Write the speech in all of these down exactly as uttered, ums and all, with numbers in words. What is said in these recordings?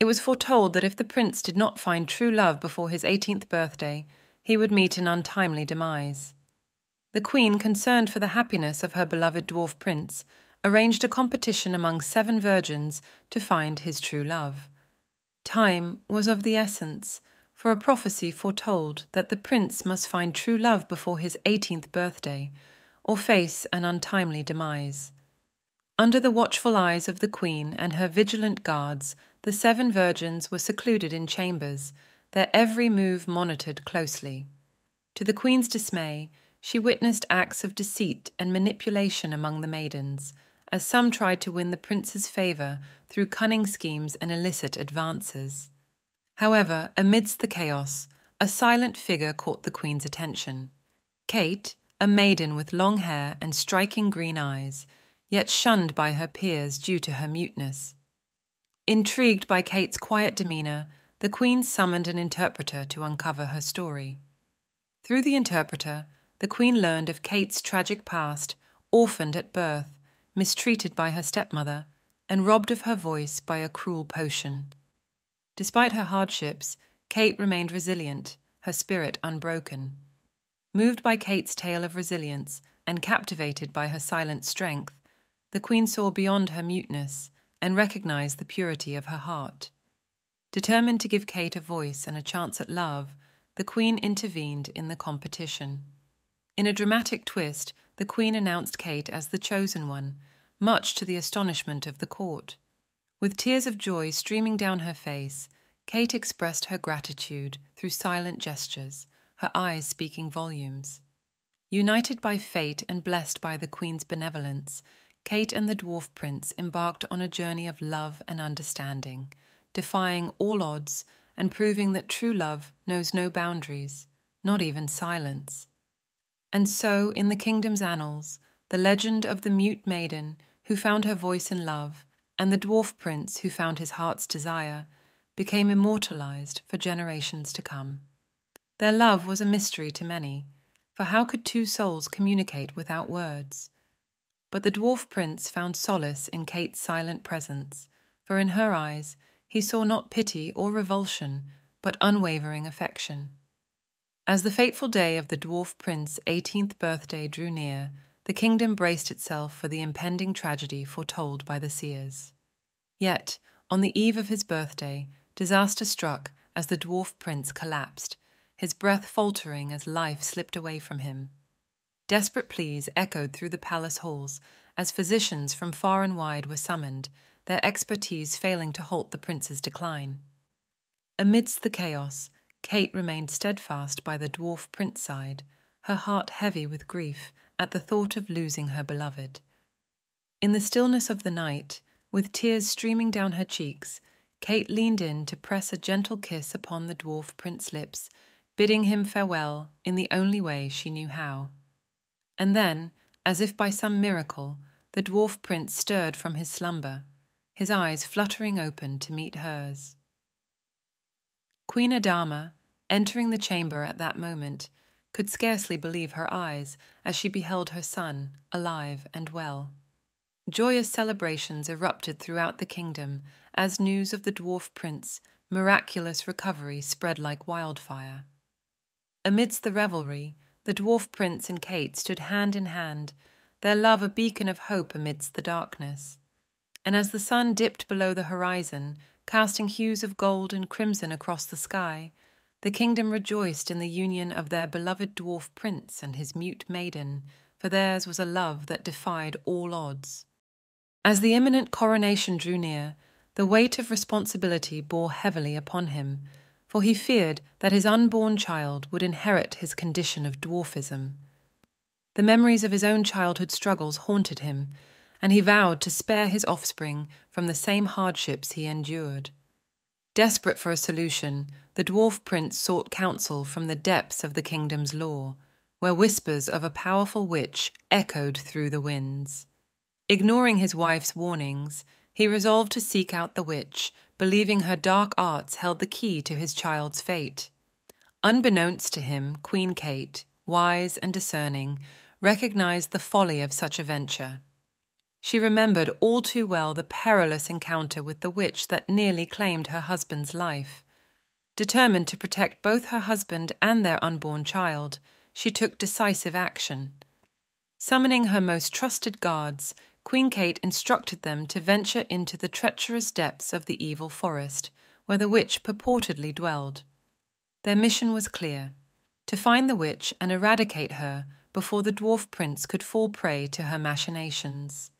It was foretold that if the prince did not find true love before his eighteenth birthday, he would meet an untimely demise. The queen, concerned for the happiness of her beloved dwarf prince, arranged a competition among seven virgins to find his true love. Time was of the essence, for a prophecy foretold that the prince must find true love before his eighteenth birthday, or face an untimely demise. Under the watchful eyes of the queen and her vigilant guards, the seven virgins were secluded in chambers, their every move monitored closely. To the queen's dismay, she witnessed acts of deceit and manipulation among the maidens, as some tried to win the prince's favour through cunning schemes and illicit advances. However, amidst the chaos, a silent figure caught the queen's attention. Kate, a maiden with long hair and striking green eyes, yet shunned by her peers due to her muteness. Intrigued by Kate's quiet demeanour, the queen summoned an interpreter to uncover her story. Through the interpreter, the queen learned of Kate's tragic past, orphaned at birth, mistreated by her stepmother, and robbed of her voice by a cruel potion. Despite her hardships, Kate remained resilient, her spirit unbroken. Moved by Kate's tale of resilience and captivated by her silent strength, the queen saw beyond her muteness and recognized the purity of her heart. Determined to give Kate a voice and a chance at love, the queen intervened in the competition. In a dramatic twist, the queen announced Kate as the chosen one, much to the astonishment of the court. With tears of joy streaming down her face, Kate expressed her gratitude through silent gestures, her eyes speaking volumes. United by fate and blessed by the queen's benevolence, Kate and the dwarf prince embarked on a journey of love and understanding, defying all odds and proving that true love knows no boundaries, not even silence. And so, in the kingdom's annals, the legend of the mute maiden who found her voice in love and the dwarf prince who found his heart's desire became immortalized for generations to come. Their love was a mystery to many, for how could two souls communicate without words? But the dwarf prince found solace in Kate's silent presence, for in her eyes he saw not pity or revulsion, but unwavering affection. As the fateful day of the dwarf prince's eighteenth birthday drew near, the kingdom braced itself for the impending tragedy foretold by the seers. Yet, on the eve of his birthday, disaster struck as the dwarf prince collapsed, his breath faltering as life slipped away from him. Desperate pleas echoed through the palace halls as physicians from far and wide were summoned, their expertise failing to halt the prince's decline. Amidst the chaos, Kate remained steadfast by the dwarf prince's side, her heart heavy with grief at the thought of losing her beloved. In the stillness of the night, with tears streaming down her cheeks, Kate leaned in to press a gentle kiss upon the dwarf prince's lips, bidding him farewell in the only way she knew how. And then, as if by some miracle, the dwarf prince stirred from his slumber, his eyes fluttering open to meet hers. Queen Adama, entering the chamber at that moment, could scarcely believe her eyes as she beheld her son, alive and well. Joyous celebrations erupted throughout the kingdom as news of the dwarf prince's miraculous recovery spread like wildfire. Amidst the revelry, the dwarf prince and Kate stood hand in hand, their love a beacon of hope amidst the darkness. And as the sun dipped below the horizon, casting hues of gold and crimson across the sky, the kingdom rejoiced in the union of their beloved dwarf prince and his mute maiden, for theirs was a love that defied all odds. As the imminent coronation drew near, the weight of responsibility bore heavily upon him, for he feared that his unborn child would inherit his condition of dwarfism. The memories of his own childhood struggles haunted him, and he vowed to spare his offspring from the same hardships he endured. Desperate for a solution, the dwarf prince sought counsel from the depths of the kingdom's lore, where whispers of a powerful witch echoed through the winds. Ignoring his wife's warnings, he resolved to seek out the witch, believing her dark arts held the key to his child's fate. Unbeknownst to him, Queen Kate, wise and discerning, recognized the folly of such a venture. She remembered all too well the perilous encounter with the witch that nearly claimed her husband's life. Determined to protect both her husband and their unborn child, she took decisive action. Summoning her most trusted guards, Queen Kate instructed them to venture into the treacherous depths of the evil forest, where the witch purportedly dwelled. Their mission was clear: to find the witch and eradicate her before the dwarf prince could fall prey to her machinations.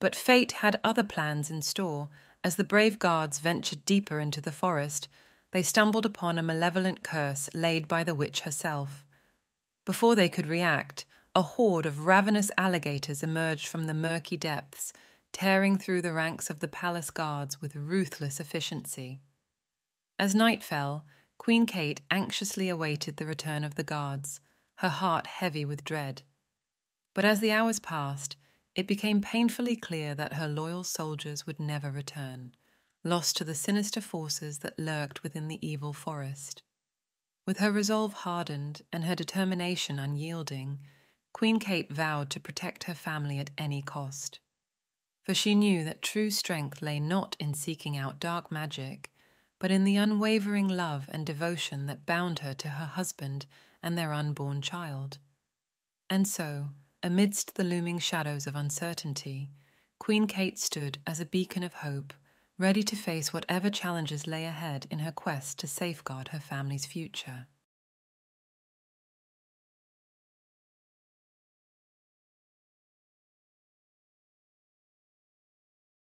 But fate had other plans in store. As the brave guards ventured deeper into the forest, they stumbled upon a malevolent curse laid by the witch herself. Before they could react, a horde of ravenous alligators emerged from the murky depths, tearing through the ranks of the palace guards with ruthless efficiency. As night fell, Queen Kate anxiously awaited the return of the guards, her heart heavy with dread. But as the hours passed, it became painfully clear that her loyal soldiers would never return, lost to the sinister forces that lurked within the evil forest. With her resolve hardened and her determination unyielding, Queen Kate vowed to protect her family at any cost. For she knew that true strength lay not in seeking out dark magic, but in the unwavering love and devotion that bound her to her husband and their unborn child. And so, amidst the looming shadows of uncertainty, Queen Kate stood as a beacon of hope, ready to face whatever challenges lay ahead in her quest to safeguard her family's future.